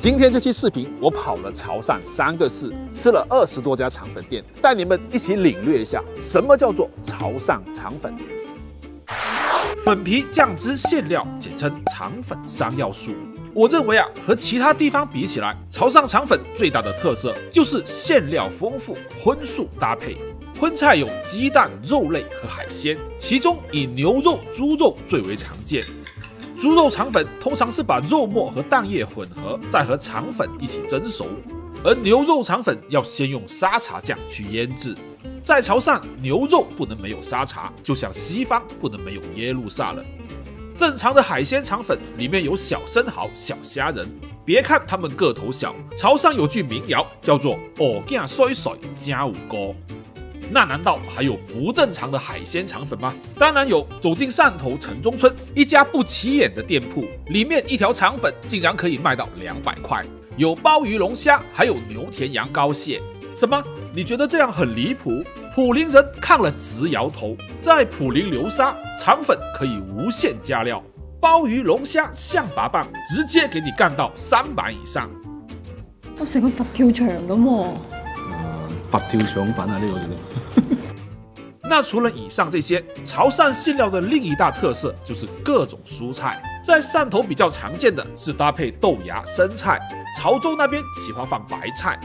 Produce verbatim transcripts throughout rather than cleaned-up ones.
今天这期视频，我跑了潮汕三个市，吃了二十多家肠粉店，带你们一起领略一下什么叫做潮汕肠粉。粉皮、酱汁、馅料，简称肠粉三要素。我认为啊，和其他地方比起来，潮汕肠粉最大的特色就是馅料丰富，荤素搭配。 荤菜有鸡蛋、肉类和海鲜，其中以牛肉、猪肉最为常见。猪肉肠粉通常是把肉末和蛋液混合，再和肠粉一起蒸熟；而牛肉肠粉要先用沙茶酱去腌制。在潮汕，牛肉不能没有沙茶，就像西方不能没有耶路撒冷。正常的海鲜肠粉里面有小生蚝、小虾仁，别看它们个头小，潮汕有句民谣叫做“哦囝水水加五哥”。 那难道还有不正常的海鲜肠粉吗？当然有。走进汕头城中村一家不起眼的店铺，里面一条肠粉竟然可以卖到两百块，有鲍鱼、龙虾，还有牛田羊膏蟹。什么？你觉得这样很离谱？普林人看了直摇头。在普林流沙，肠粉可以无限加料，鲍鱼、龙虾、象拔蚌直接给你干到三百以上。我食個佛跳牆咁喎。 佛跳牆粉啊！呢個叫做。那除了以上这些，潮汕馅料的另一大特色就是各种蔬菜。在汕头比较常见的是搭配豆芽、生菜，潮州那边喜欢放白菜。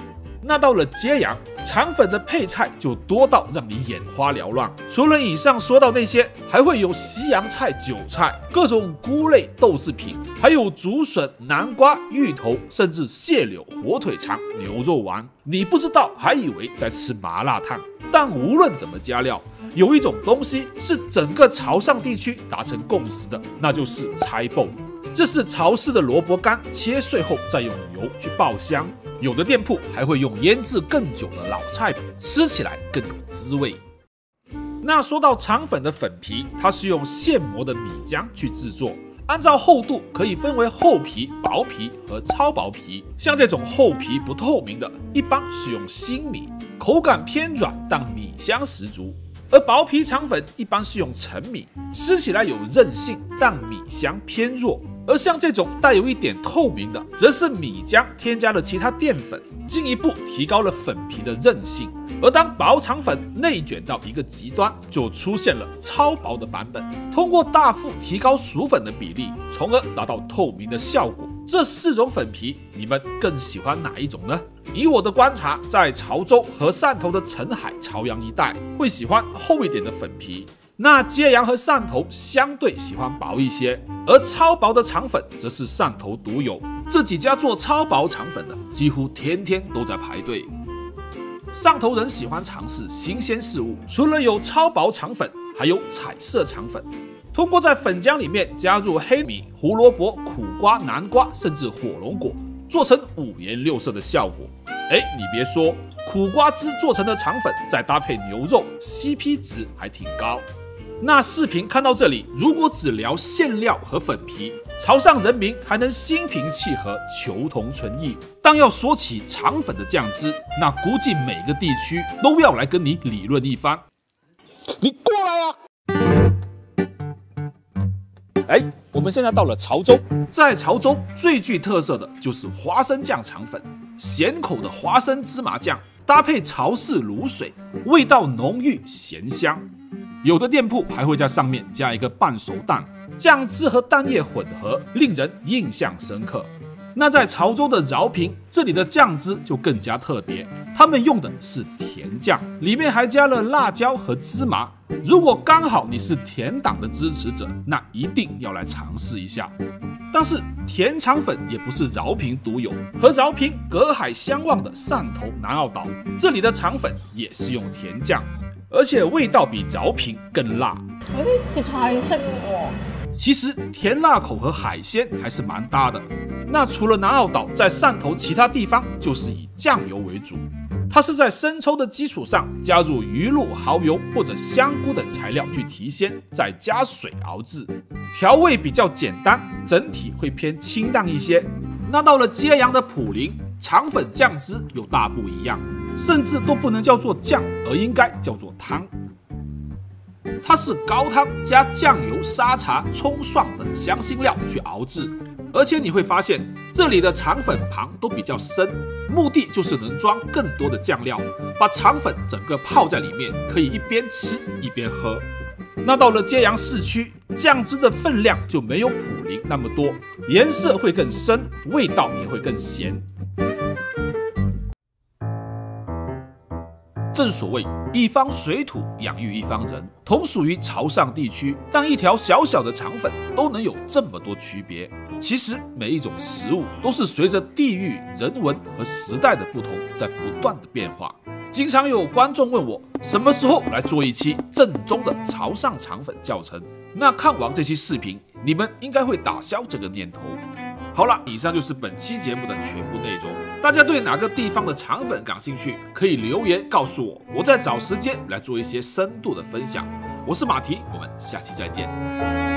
那到了揭阳，肠粉的配菜就多到让你眼花缭乱。除了以上说到那些，还会有西洋菜、韭菜、各种菇类、豆制品，还有竹笋、南瓜、芋头，甚至蟹柳、火腿肠、牛肉丸。你不知道，还以为在吃麻辣烫。但无论怎么加料，有一种东西是整个潮汕地区达成共识的，那就是拆爆。 这是潮式的萝卜干，切碎后再用油去爆香。有的店铺还会用腌制更久的老菜，吃起来更有滋味。那说到肠粉的粉皮，它是用现磨的米浆去制作，按照厚度可以分为厚皮、薄皮和超薄皮。像这种厚皮不透明的，一般是用新米，口感偏软，但米香十足。 而薄皮肠粉一般是用陈米，吃起来有韧性，但米香偏弱。而像这种带有一点透明的，则是米浆添加了其他淀粉，进一步提高了粉皮的韧性。而当薄肠粉内卷到一个极端，就出现了超薄的版本，通过大幅提高熟粉的比例，从而达到透明的效果。这四种粉皮，你们更喜欢哪一种呢？ 以我的观察，在潮州和汕头的澄海、潮阳一带会喜欢厚一点的粉皮，那揭阳和汕头相对喜欢薄一些，而超薄的肠粉则是汕头独有。这几家做超薄肠粉的几乎天天都在排队。汕头人喜欢尝试新鲜事物，除了有超薄肠粉，还有彩色肠粉。 通过在粉浆里面加入黑米、胡萝卜、苦瓜、南瓜，甚至火龙果，做成五颜六色的效果。哎，你别说，苦瓜汁做成的肠粉，再搭配牛肉 ，C P 值还挺高。那视频看到这里，如果只聊馅料和粉皮，潮汕人民还能心平气和，求同存异。但要说起肠粉的酱汁，那估计每个地区都要来跟你理论一番。你过来啊！ 哎，我们现在到了潮州，在潮州最具特色的就是花生酱肠粉，咸口的花生芝麻酱搭配潮式卤水，味道浓郁咸香。有的店铺还会在上面加一个半熟蛋，酱汁和蛋液混合，令人印象深刻。那在潮州的饶平，这里的酱汁就更加特别，他们用的是甜酱，里面还加了辣椒和芝麻。 如果刚好你是甜党的支持者，那一定要来尝试一下。但是甜肠粉也不是饶平独有，和饶平隔海相望的汕头南澳岛，这里的肠粉也是用甜酱，而且味道比饶平更辣。有啲似泰式喎。其实甜辣口和海鲜还是蛮搭的。那除了南澳岛，在汕头其他地方就是以酱油为主。 它是在生抽的基础上加入鱼露、蚝油或者香菇等材料去提鲜，再加水熬制，调味比较简单，整体会偏清淡一些。那到了揭阳的普林，肠粉酱汁又大不一样，甚至都不能叫做酱，而应该叫做汤。它是高汤加酱油、沙茶、葱蒜等香辛料去熬制。而且你会发现这里的肠粉旁都比较深，目的就是能装更多的酱料，把肠粉整个泡在里面，可以一边吃一边喝。那到了揭阳市区，酱汁的分量就没有普林那么多，颜色会更深，味道也会更咸。 正所谓一方水土养育一方人，同属于潮汕地区，但一条小小的肠粉都能有这么多区别。其实每一种食物都是随着地域、人文和时代的不同，在不断的变化。经常有观众问我，什么时候来做一期正宗的潮汕肠粉教程？那看完这期视频，你们应该会打消这个念头。 好了，以上就是本期节目的全部内容。大家对哪个地方的肠粉感兴趣，可以留言告诉我，我再找时间来做一些深度的分享。我是马蹄，我们下期再见。